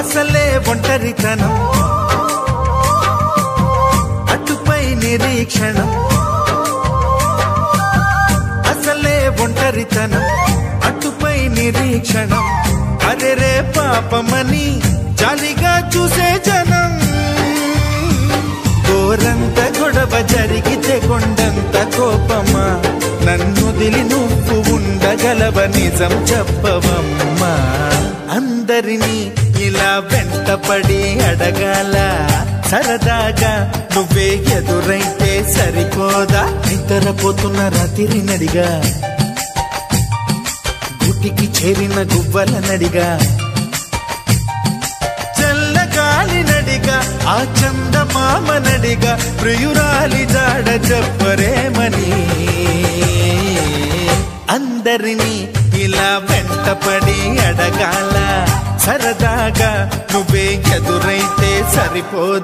అసలే ఒంటరితనం అటుపై నిరీక్షణం అసలే ఒంటరితనం అటుపై నిరీక్షణం అదేరే పాపమని జాలిగా చూసే జనం గోరంత గొడవ జరిగితే కొండంత కోపమా నన్నుదిలి నువ్వు ఉండగలవ నిజం చెప్పవమ్మా అందరినీ ఇలా వెంటపడి అడగాల సరదాగా నువ్వే ఎదురైతే సరిపోదా నిద్రపోతున్న రాత్రి నడిగా గుటికి చేరిన గువ్వల నడిగా చల్లగాలి నడిగా ఆ చందమామ నడిగా ప్రియురాలి జాడ చెప్పరేమని అందరినీ ఇలా వెంటపడి అడగాల సరదాగా నువ్వే ఎదురైతే సరిపోదు